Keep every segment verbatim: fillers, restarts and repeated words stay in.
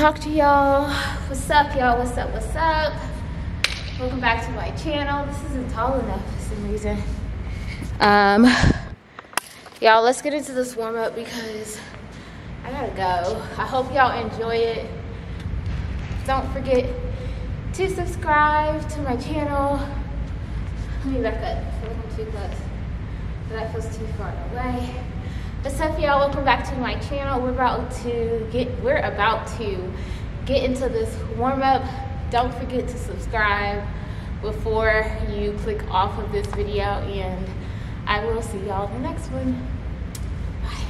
talk to y'all. What's up, y'all? What's up? What's up? Welcome back to my channel. This isn't tall enough for some reason. Um, y'all, let's get into this warm up because I gotta go. I hope y'all enjoy it. Don't forget to subscribe to my channel. Let me back up. I feel like I'm too close, but that feels too far away. What's up, y'all? Welcome back to my channel. We're about to get we're about to get into this warm-up. Don't forget to subscribe before you click off of this video, and I will see y'all in the next one. But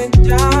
second job.